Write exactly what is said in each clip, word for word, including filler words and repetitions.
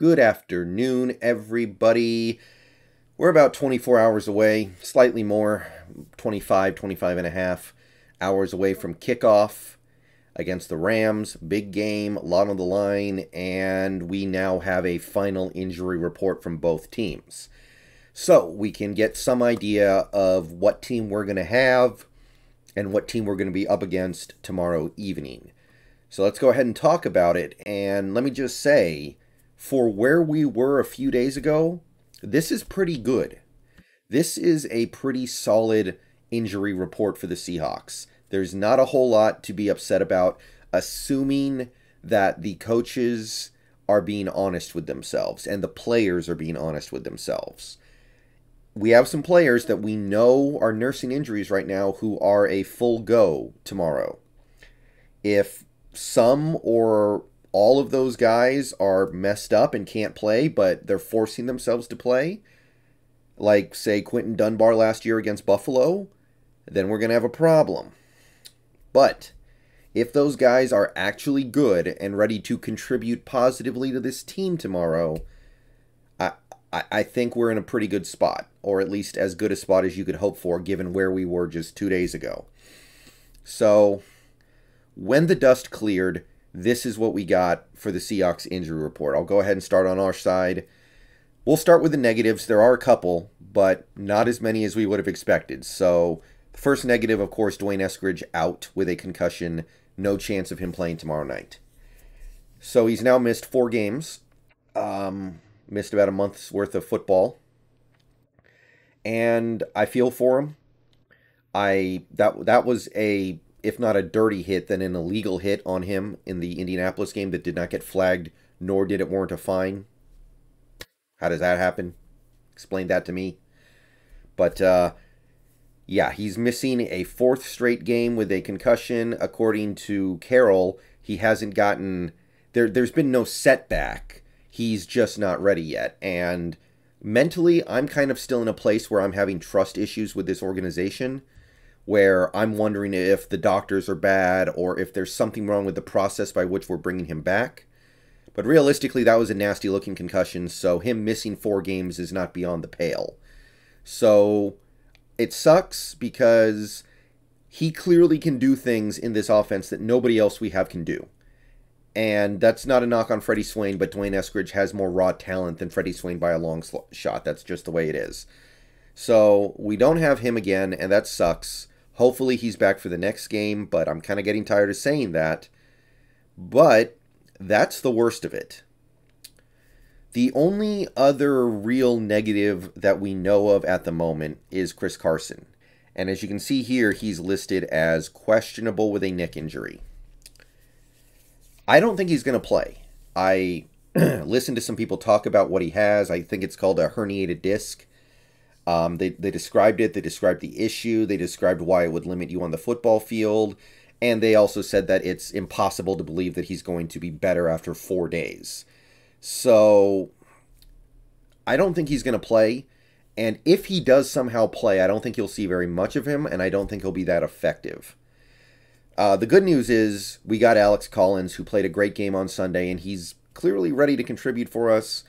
Good afternoon, everybody. We're about twenty-four hours away, slightly more, twenty-five, twenty-five and a half hours away from kickoff against the Rams. Big game, a lot on the line, and we now have a final injury report from both teams. So we can get some idea of what team we're going to have and what team we're going to be up against tomorrow evening. So let's go ahead and talk about it. And let me just say, for where we were a few days ago, this is pretty good. This is a pretty solid injury report for the Seahawks. There's not a whole lot to be upset about, assuming that the coaches are being honest with themselves and the players are being honest with themselves. We have some players that we know are nursing injuries right now who are a full go tomorrow. If some or all of those guys are messed up and can't play, but they're forcing themselves to play, like, say, Quinton Dunbar last year against Buffalo, then we're going to have a problem. But if those guys are actually good and ready to contribute positively to this team tomorrow, I, I, I think we're in a pretty good spot, or at least as good a spot as you could hope for, given where we were just two days ago. So when the dust cleared, this is what we got for the Seahawks injury report. I'll go ahead and start on our side. We'll start with the negatives. There are a couple, but not as many as we would have expected. So the first negative, of course, Dwayne Eskridge out with a concussion. No chance of him playing tomorrow night. So he's now missed four games. Um, missed about a month's worth of football. And I feel for him. I that that was a... if not a dirty hit, then an illegal hit on him in the Indianapolis game that did not get flagged, nor did it warrant a fine. How does that happen? Explain that to me. But, uh, yeah, he's missing a fourth straight game with a concussion. According to Carroll, he hasn't gotten... There, there's been no setback. He's just not ready yet. And mentally, I'm kind of still in a place where I'm having trust issues with this organization, where I'm wondering if the doctors are bad or if there's something wrong with the process by which we're bringing him back. But realistically, that was a nasty-looking concussion, so him missing four games is not beyond the pale. So it sucks because he clearly can do things in this offense that nobody else we have can do. And that's not a knock on Freddie Swain, but Dwayne Eskridge has more raw talent than Freddie Swain by a long shot. That's just the way it is. So we don't have him again, and that sucks. Hopefully he's back for the next game, but I'm kind of getting tired of saying that. But that's the worst of it. The only other real negative that we know of at the moment is Chris Carson. And as you can see here, he's listed as questionable with a neck injury. I don't think he's going to play. I listened to some people talk about what he has. I think it's called a herniated disc. Um, they, they described it, they described the issue, they described why it would limit you on the football field, and they also said that it's impossible to believe that he's going to be better after four days. So, I don't think he's going to play, and if he does somehow play, I don't think you'll see very much of him, and I don't think he'll be that effective. Uh, the good news is we got Alex Collins, who played a great game on Sunday, and he's clearly ready to contribute for us.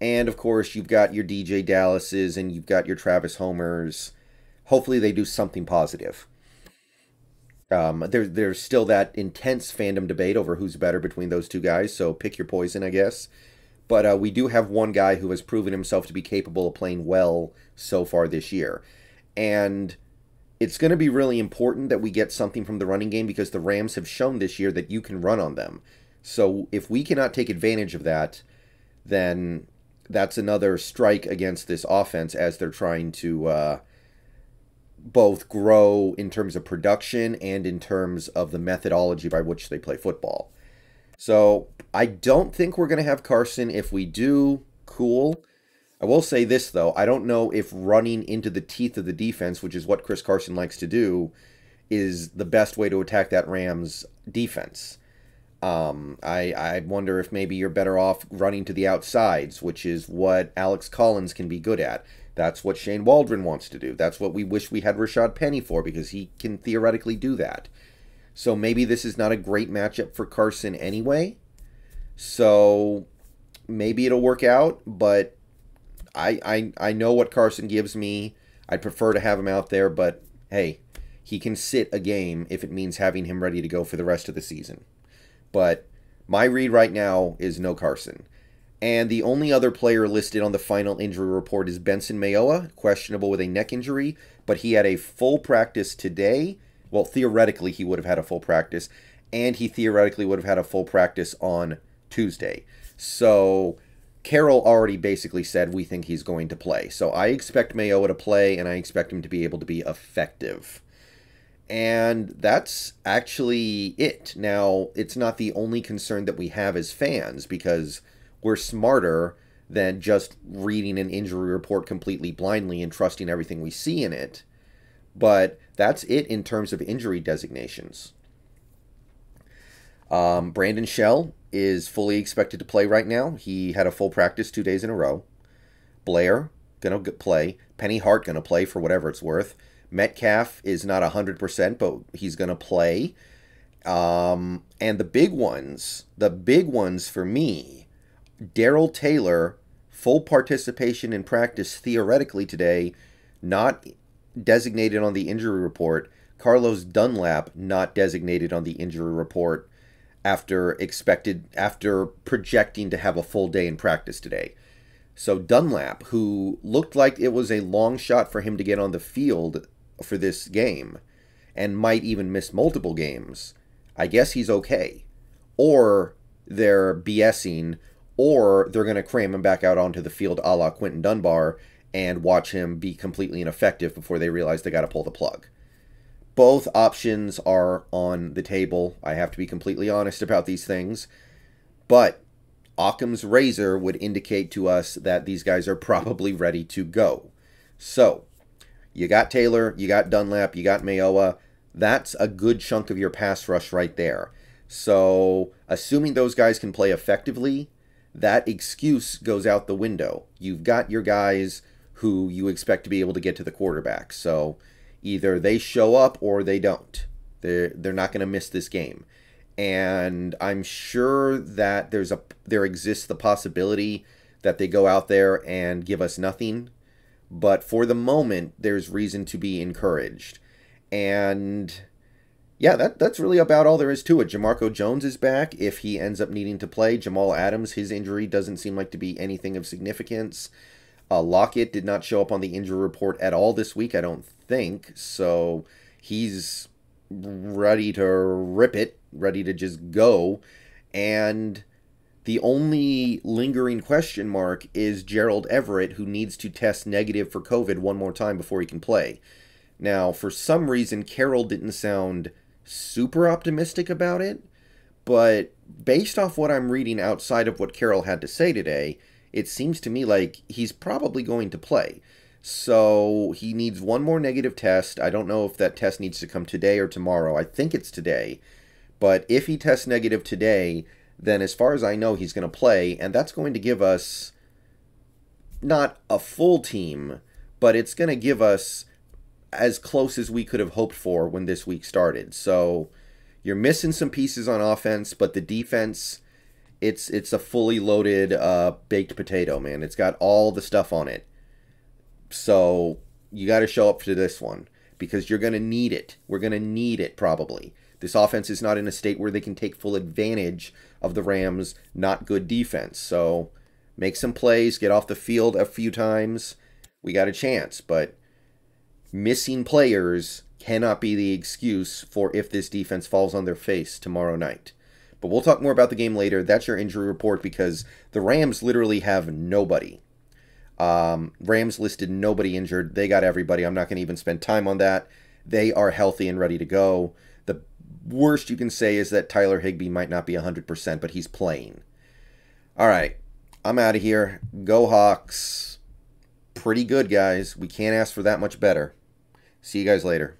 And, of course, you've got your D J Dallases and you've got your Travis Homers. Hopefully they do something positive. Um, there, there's still that intense fandom debate over who's better between those two guys, so pick your poison, I guess. But uh, we do have one guy who has proven himself to be capable of playing well so far this year. And it's going to be really important that we get something from the running game because the Rams have shown this year that you can run on them. So if we cannot take advantage of that, then that's another strike against this offense as they're trying to uh, both grow in terms of production and in terms of the methodology by which they play football. So I don't think we're going to have Carson. If we do, cool. I will say this, though. I don't know if running into the teeth of the defense, which is what Chris Carson likes to do, is the best way to attack that Rams defense. Um, I, I wonder if maybe you're better off running to the outsides, which is what Alex Collins can be good at. That's what Shane Waldron wants to do. That's what we wish we had Rashad Penny for, because he can theoretically do that. So maybe this is not a great matchup for Carson anyway. So maybe it'll work out, but I, I, I know what Carson gives me. I'd prefer to have him out there, but hey, he can sit a game if it means having him ready to go for the rest of the season. But my read right now is no Carson. And the only other player listed on the final injury report is Benson Mayowa, questionable with a neck injury, but he had a full practice today. Well, theoretically, he would have had a full practice, and he theoretically would have had a full practice on Tuesday. So Carroll already basically said we think he's going to play. So I expect Mayowa to play, and I expect him to be able to be effective. And that's actually it. Now, it's not the only concern that we have as fans, because we're smarter than just reading an injury report completely blindly and trusting everything we see in it. But that's it in terms of injury designations. Um, Brandon Shell is fully expected to play right now. He had a full practice two days in a row. Blair, going to play. Penny Hart, going to play for whatever it's worth. Metcalf is not one hundred percent, but he's going to play. Um, and the big ones, the big ones for me, Darryl Taylor, full participation in practice theoretically today, not designated on the injury report. Carlos Dunlap, not designated on the injury report after expected, after projecting to have a full day in practice today. So Dunlap, who looked like it was a long shot for him to get on the field for this game and might even miss multiple games, I guess he's okay. Or they're BSing, or they're going to cram him back out onto the field a la Quinton Dunbar and watch him be completely ineffective before they realize they got to pull the plug. Both options are on the table. I have to be completely honest about these things. But Occam's razor would indicate to us that these guys are probably ready to go. So, you got Taylor, you got Dunlap, you got Mayowa. That's a good chunk of your pass rush right there. So, assuming those guys can play effectively, that excuse goes out the window. You've got your guys who you expect to be able to get to the quarterback. So either they show up or they don't. They're, they're not going to miss this game. And I'm sure that there's a there exists the possibility that they go out there and give us nothing. But for the moment, there's reason to be encouraged. And yeah, that, that's really about all there is to it. Jamarco Jones is back if he ends up needing to play. Jamal Adams, his injury doesn't seem like to be anything of significance. Uh, Lockett did not show up on the injury report at all this week, I don't think. So he's ready to rip it, ready to just go. And the only lingering question mark is Gerald Everett, who needs to test negative for COVID one more time before he can play. Now, for some reason, Carroll didn't sound super optimistic about it, but based off what I'm reading outside of what Carroll had to say today, it seems to me like he's probably going to play. So he needs one more negative test. I don't know if that test needs to come today or tomorrow. I think it's today. But if he tests negative today, then as far as I know, he's going to play, and that's going to give us not a full team, but it's going to give us as close as we could have hoped for when this week started. So you're missing some pieces on offense, but the defense, it's it's a fully loaded uh, baked potato, man. It's got all the stuff on it. So you got to show up to this one because you're going to need it. We're going to need it probably. This offense is not in a state where they can take full advantage of the Rams' not good defense. So make some plays, get off the field a few times. We got a chance, but missing players cannot be the excuse for if this defense falls on their face tomorrow night. But we'll talk more about the game later. That's your injury report because the Rams literally have nobody. Um, Rams listed nobody injured. They got everybody. I'm not going to even spend time on that. They are healthy and ready to go. The worst you can say is that Tyler Higbee might not be one hundred percent, but he's playing. All right. I'm out of here. Go Hawks. Pretty good, guys. We can't ask for that much better. See you guys later.